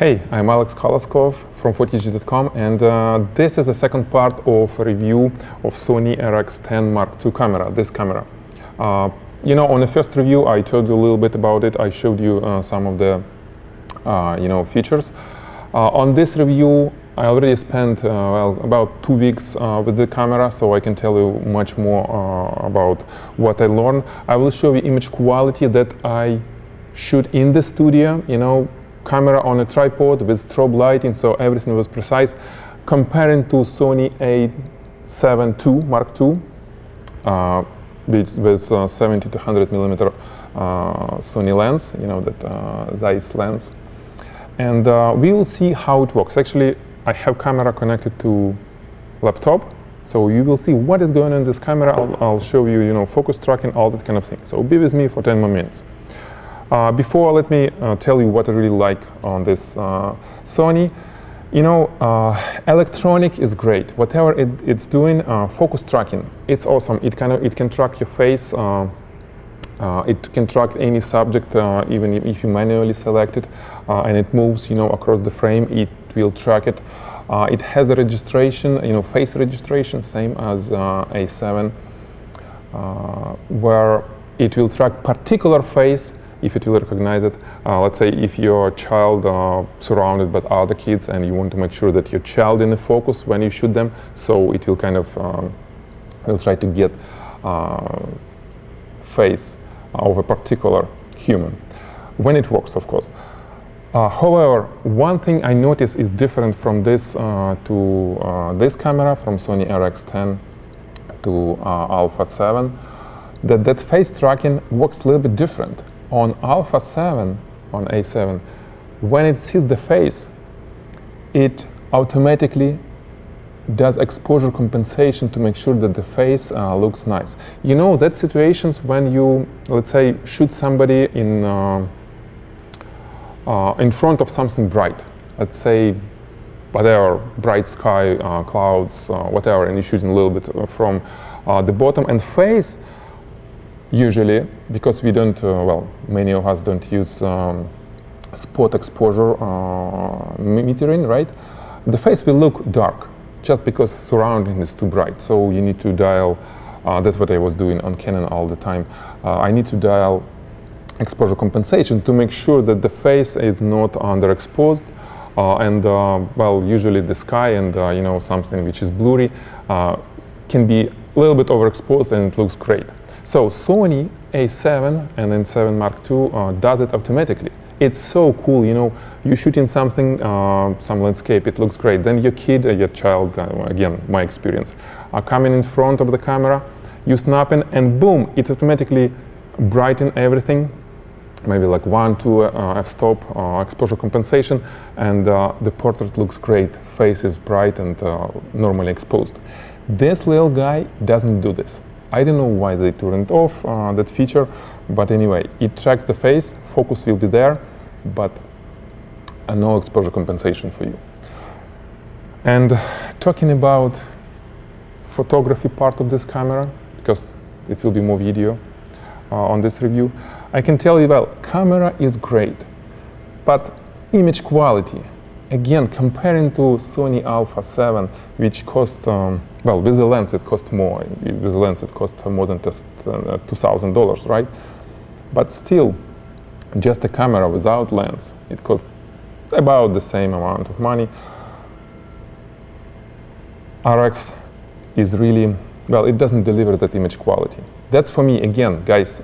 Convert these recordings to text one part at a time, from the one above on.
Hey, I'm Alex Koloskov from Photigy.com, and this is the second part of a review of Sony RX10 Mark II camera, this camera. You know, on the first review I told you a little bit about it, I showed you some of the, you know, features. On this review I already spent, well, about 2 weeks with the camera, so I can tell you much more about what I learned. I will show you image quality that I shoot in the studio, you know, camera on a tripod with strobe lighting, so everything was precise. Comparing to Sony A7II Mark II, with 70 to 100 millimeter Sony lens, you know, that Zeiss lens. And we will see how it works. Actually, I have camera connected to laptop, so you will see what is going on in this camera. I'll show you, you know, focus tracking, all that kind of thing. So be with me for 10 more minutes. Before, let me tell you what I really like on this Sony. You know, electronic is great. Whatever it's doing, focus tracking, it's awesome. It can track your face. It can track any subject, even if you manually select it, and it moves, you know, across the frame. It will track it. It has a registration, you know, face registration, same as A7, where it will track particular face. If it will recognize it, let's say if your child surrounded by other kids and you want to make sure that your child in the focus when you shoot them, so it will kind of will try to get face of a particular human when it works, of course. However, one thing I noticed is different from this to this camera, from Sony RX10 to Alpha 7, that face tracking works a little bit different. On Alpha 7, on A7, when it sees the face, it automatically does exposure compensation to make sure that the face looks nice. You know, that situations when you, let's say, shoot somebody in front of something bright, let's say whatever, bright sky, clouds, whatever, and you're shooting a little bit from the bottom, and face, usually, because we don't, well, many of us don't use spot exposure metering, right? The face will look dark just because surrounding is too bright. So you need to dial, that's what I was doing on Canon all the time. I need to dial exposure compensation to make sure that the face is not underexposed. And, well, usually the sky and, you know, something which is blurry can be a little bit overexposed and it looks great. So Sony A7 and A7 Mark II does it automatically. It's so cool, you know, you're shooting something, some landscape, it looks great. Then your kid or your child, again, my experience, are coming in front of the camera, you snapping, and boom, it automatically brightens everything. Maybe like 1, 2 f-stop, exposure compensation, and the portrait looks great. Face is bright and normally exposed. This little guy doesn't do this. I don't know why they turned off that feature, but anyway, it tracks the face, focus will be there, but no exposure compensation for you. And talking about photography part of this camera, because it will be more video on this review, I can tell you, well, camera is great, but image quality, again, comparing to Sony Alpha 7, which cost, well, with the lens it cost more. With the lens it cost more than just $2,000, right? But still, just a camera without lens, it cost about the same amount of money. RX is really, well, it doesn't deliver that image quality. That's for me, again, guys,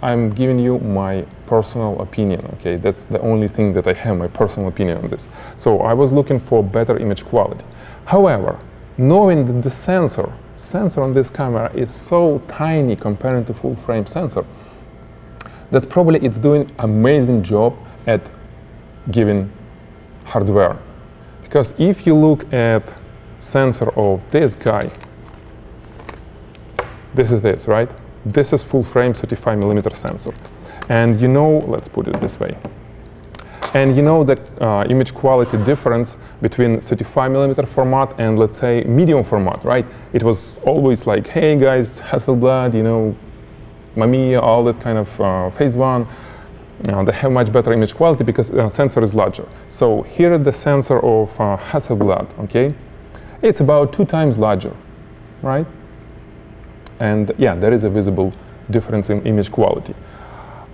I'm giving you my personal opinion, okay? That's the only thing that I have, my personal opinion on this. So I was looking for better image quality. However, knowing that the sensor on this camera is so tiny compared to full frame sensor, that probably it's doing amazing job at giving hardware. Because if you look at sensor of this guy, this is this, right? This is full frame 35 millimeter sensor. And you know, let's put it this way. And you know that image quality difference between 35 millimeter format and, let's say, medium format, right? It was always like, hey guys, Hasselblad, you know, Mamiya, all that kind of Phase One, They have much better image quality because the sensor is larger. So here is the sensor of Hasselblad, okay? It's about 2 times larger, right? And yeah, there is a visible difference in image quality.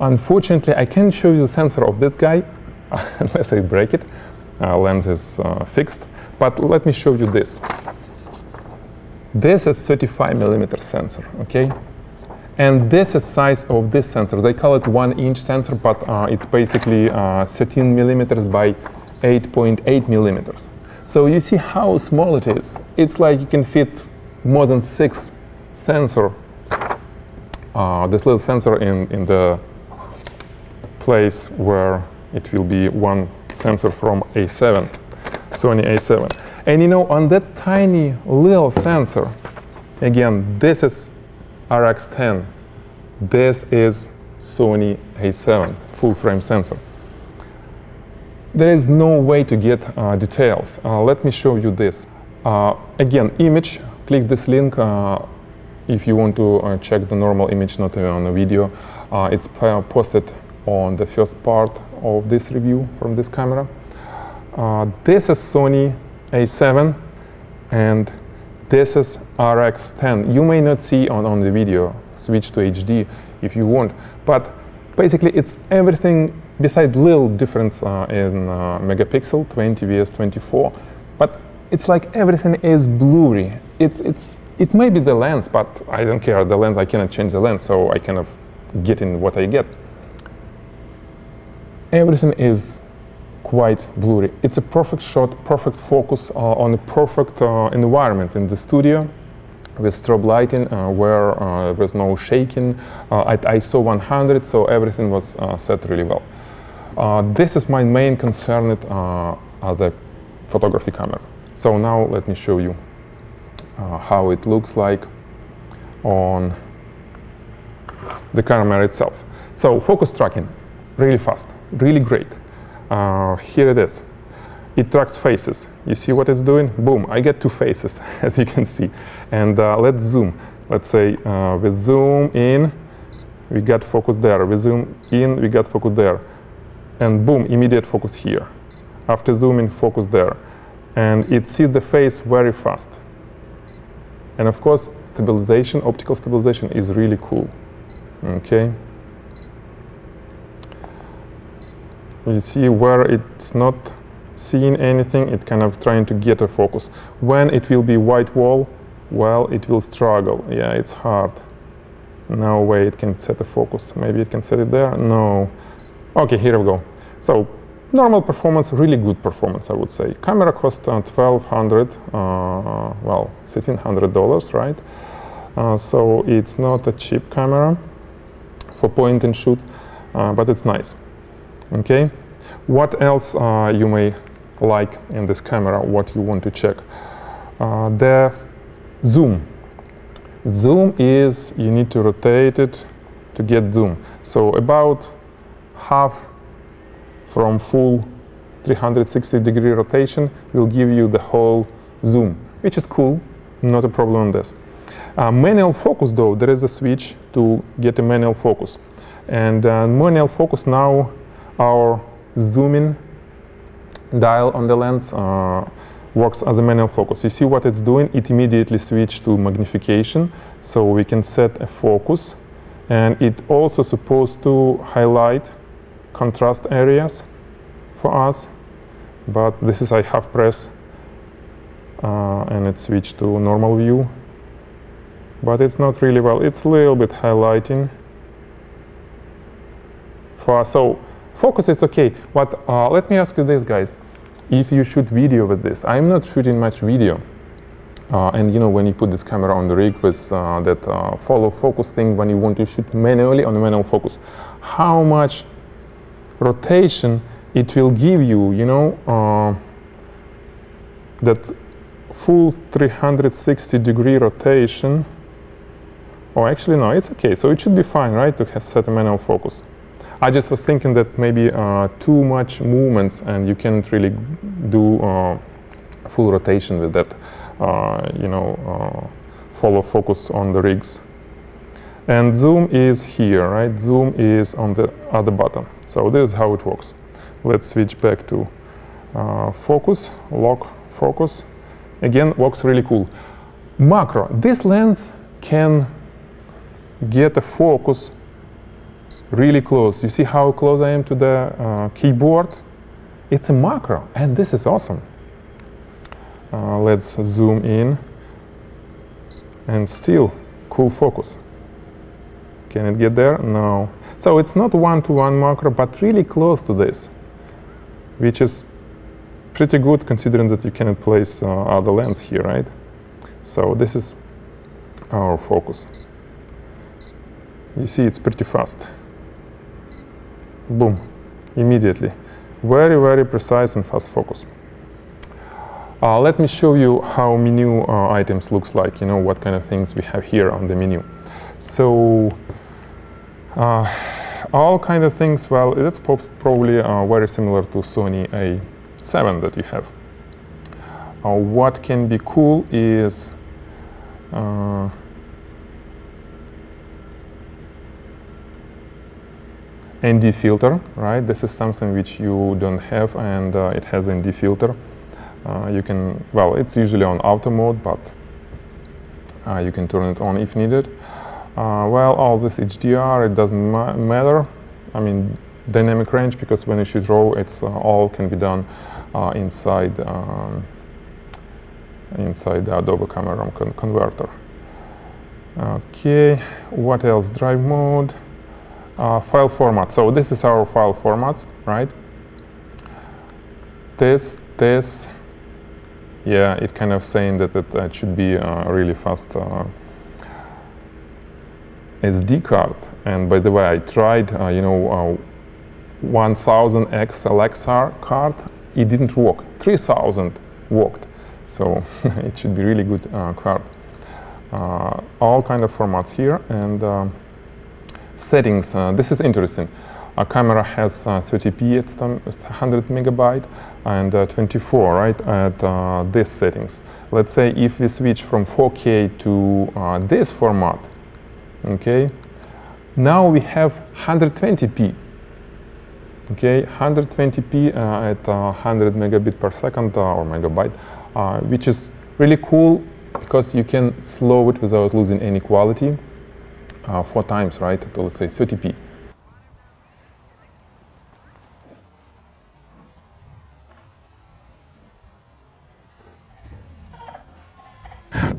Unfortunately, I can't show you the sensor of this guy unless I break it. Lens is fixed, but let me show you this. This is 35 millimeter sensor, okay? And this is size of this sensor. They call it 1-inch sensor, but it's basically 13 millimeters by 8.8 millimeters. So you see how small it is. It's like you can fit more than 6 sensor, this little sensor in the place where it will be one sensor from A7, Sony A7. And you know, on that tiny little sensor, again, this is RX10. This is Sony A7, full-frame sensor. There is no way to get details. Let me show you this. Again, image, click this link if you want to check the normal image, not on a video. It's posted on the first part of this review from this camera. This is Sony A7 and this is RX10. You may not see on the video, switch to HD if you want, but basically it's everything besides little difference in megapixel, 20 vs 24, but it's like everything is blurry. It may be the lens, but I don't care, the lens, I cannot change the lens, so I kind of get in what I get. Everything is quite blurry. It's a perfect shot, perfect focus on a perfect environment in the studio with strobe lighting where there was no shaking at ISO 100, so everything was set really well. This is my main concern at the photography camera. So now let me show you how it looks like on the camera itself. So focus tracking, really fast, really great. Here it is. It tracks faces. You see what it's doing? Boom, I get 2 faces, as you can see. And let's zoom. Let's say we zoom in, we got focus there. We zoom in, we got focus there. And boom, immediate focus here. After zooming, focus there. And it sees the face very fast. And of course, stabilization, optical stabilization is really cool. Okay. You see where it's not seeing anything, it's kind of trying to get a focus. When it will be white wall, well, it will struggle. Yeah, it's hard. No way it can set a focus. Maybe it can set it there. No. Okay, here we go. So normal performance, really good performance, I would say. Camera cost $1,200, well, $1,300, right? So it's not a cheap camera for point and shoot, but it's nice. Okay. What else you may like in this camera, what you want to check? The zoom. Zoom is, you need to rotate it to get zoom. So about half from full 360-degree rotation will give you the whole zoom, which is cool, not a problem on this. Manual focus though, there is a switch to get a manual focus. And manual focus now, our zooming dial on the lens works as a manual focus. You see what it's doing? It immediately switches to magnification, so we can set a focus. And it also supposed to highlight contrast areas for us. But this is I half press, and it switched to normal view. But it's not really well. It's a little bit highlighting. For so. Focus, it's okay, but let me ask you this, guys. If you shoot video with this, I'm not shooting much video. And you know, when you put this camera on the rig with that follow focus thing, when you want to shoot manually on the manual focus, how much rotation it will give you, you know, that full 360-degree rotation. Oh, actually, no, it's okay. So it should be fine, right, to set a manual focus. I just was thinking that maybe too much movements and you can't really do full rotation with that, follow focus on the rigs. And zoom is here, right? Zoom is on the other button. So this is how it works. Let's switch back to focus, lock, focus. Again, works really cool. Macro. This lens can get a focus really close. You see how close I am to the keyboard? It's a macro, and this is awesome. Let's zoom in. And still, cool focus. Can it get there? No. So it's not one-to-one macro, but really close to this, which is pretty good considering that you cannot place other lens here, right? So this is our focus. You see, it's pretty fast. Boom, immediately. Very, very precise and fast focus. Let me show you how menu items looks like, you know, what kind of things we have here on the menu. So, all kind of things, well, that's probably very similar to Sony A7 that you have. What can be cool is ND filter, right? This is something which you don't have, and it has ND filter. You can, well, it's usually on auto mode, but you can turn it on if needed. Well, all this HDR, it doesn't matter. I mean, dynamic range, because when you shoot raw, it's all can be done inside the Adobe Camera Raw converter. Okay, what else? Drive mode, file format. So this is our file formats, right? This. Yeah, it kind of saying that it should be a really fast SD card. And by the way, I tried, 1000X Lexar card. It didn't work. 3000 worked. So it should be really good card. All kind of formats here. And settings. This is interesting. Our camera has 30p at 100 megabyte and 24, right, at these settings. Let's say if we switch from 4K to this format, okay, now we have 120p, okay, 120p at 100 megabit per second or megabyte, which is really cool because you can slow it without losing any quality 4 times, right, to let's say 30p.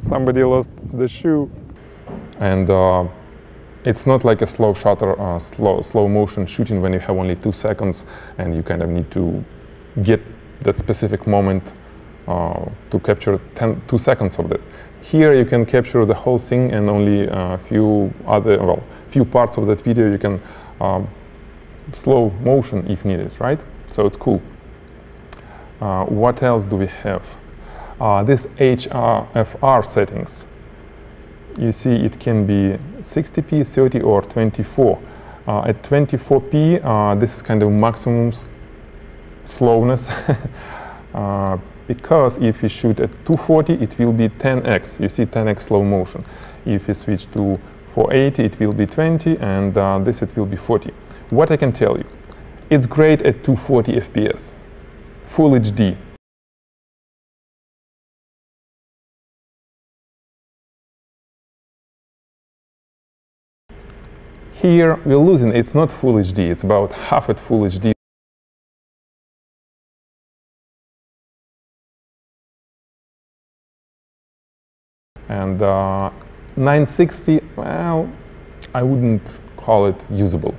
Somebody lost the shoe. And it's not like a slow shutter, slow motion shooting when you have only 2 seconds and you kind of need to get that specific moment to capture 2 seconds of that. Here you can capture the whole thing and only a few parts of that video you can slow motion if needed, right? So it's cool. What else do we have? This HFR settings, you see it can be 60p, 30 or 24. At 24p, this is kind of maximum slowness, because if you shoot at 240, it will be 10x. You see 10x slow motion. If you switch to 480, it will be 20, and this it will be 40. What I can tell you, it's great at 240 FPS, full HD. Here we're losing, it's not full HD, it's about half at full HD. And 960, well, I wouldn't call it usable.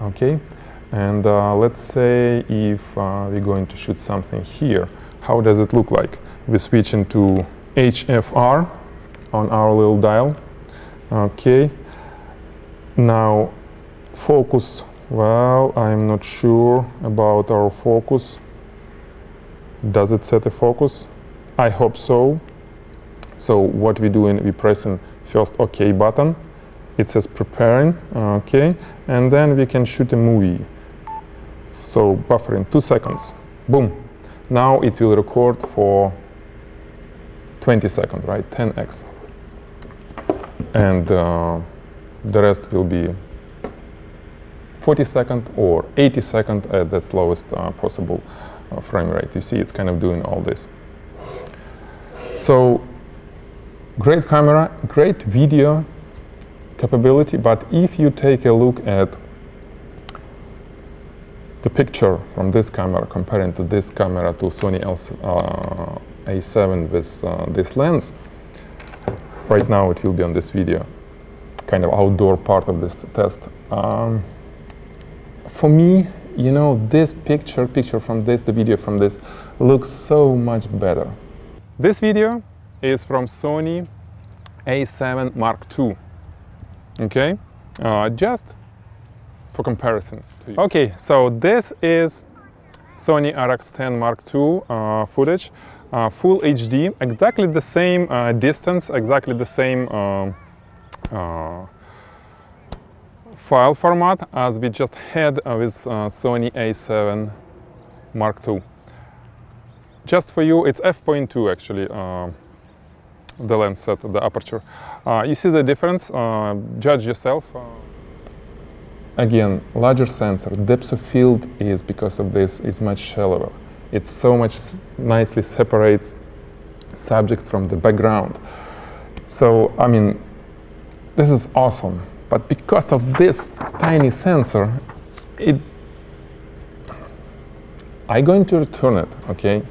Okay, and let's say if we're going to shoot something here, how does it look like? We switch into HFR on our little dial. Okay, now focus. Well, I'm not sure about our focus. Does it set a focus? I hope so. So what we're doing, we're pressing first OK button. It says preparing, okay, and then we can shoot a movie. So buffering 2 seconds, boom. Now it will record for 20 seconds, right? 10x, and the rest will be 40 seconds or 80 seconds at the slowest possible frame rate. You see, it's kind of doing all this. So great camera, great video capability, but if you take a look at the picture from this camera, comparing to this camera to Sony A7 with this lens, right now it will be on this video, kind of outdoor part of this test. For me, you know, this picture from this, the video from this, looks so much better. This video is from Sony A7 Mark II. Okay, just for comparison to you. Okay, so this is Sony RX10 Mark II footage, full HD, exactly the same distance, exactly the same file format as we just had with Sony A7 Mark II. Just for you, it's f/2 actually, the lens set, the aperture. You see the difference, judge yourself. Again, larger sensor, depth of field is, because of this, is much shallower. It so much nicely separates subject from the background. So, I mean, this is awesome. But because of this tiny sensor, I'm going to return it, okay?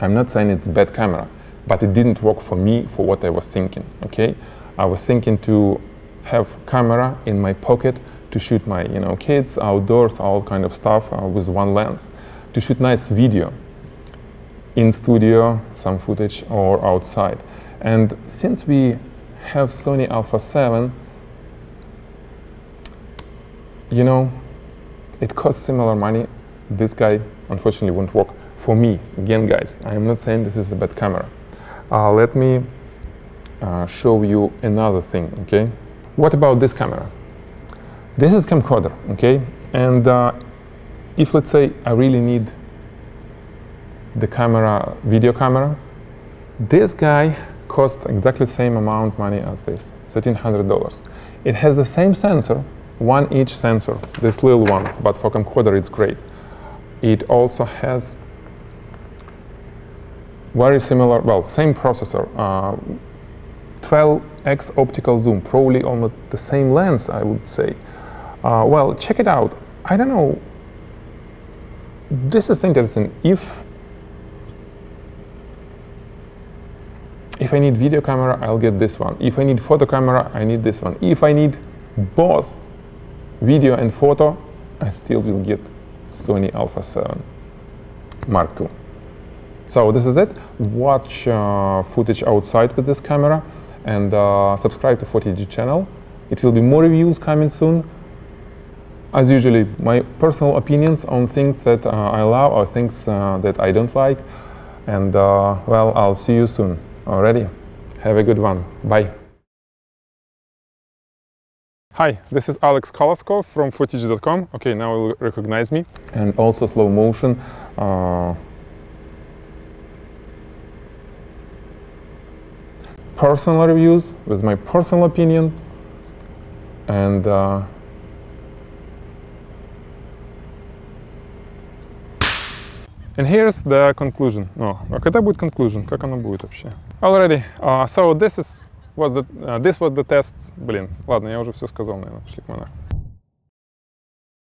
I'm not saying it's a bad camera, but it didn't work for me for what I was thinking, okay? I was thinking to have camera in my pocket to shoot my, you know, kids, outdoors, all kind of stuff with one lens, to shoot nice video in studio, some footage, or outside. And since we have Sony Alpha 7, you know, it costs similar money. This guy, unfortunately, won't work for me. Again, guys, I'm not saying this is a bad camera. Let me show you another thing, okay? What about this camera? This is camcorder, okay? And if, let's say, I really need the camera, video camera, this guy costs exactly the same amount of money as this, $1,300. It has the same sensor, one each sensor, this little one, but for camcorder it's great. It also has very similar, well, same processor, 12x optical zoom, probably almost the same lens, I would say. Well, check it out. I don't know, this is interesting. If I need video camera, I'll get this one. If I need photo camera, I need this one. If I need both video and photo, I still will get Sony Alpha 7 Mark II. So this is it. Watch footage outside with this camera, and subscribe to Photigy channel. It will be more reviews coming soon. As usually, my personal opinions on things that I love or things that I don't like. And well, I'll see you soon. Already. Have a good one. Bye. Hi, this is Alex Koloskov from Photigy.com. Okay, now you'll recognize me. And also slow motion. Personal reviews with my personal opinion. And here's the conclusion. No, когда будет conclusion? Как оно будет вообще? Already. So this was the test. Блин, ладно, я уже все сказал, наверное, пошли к монаху.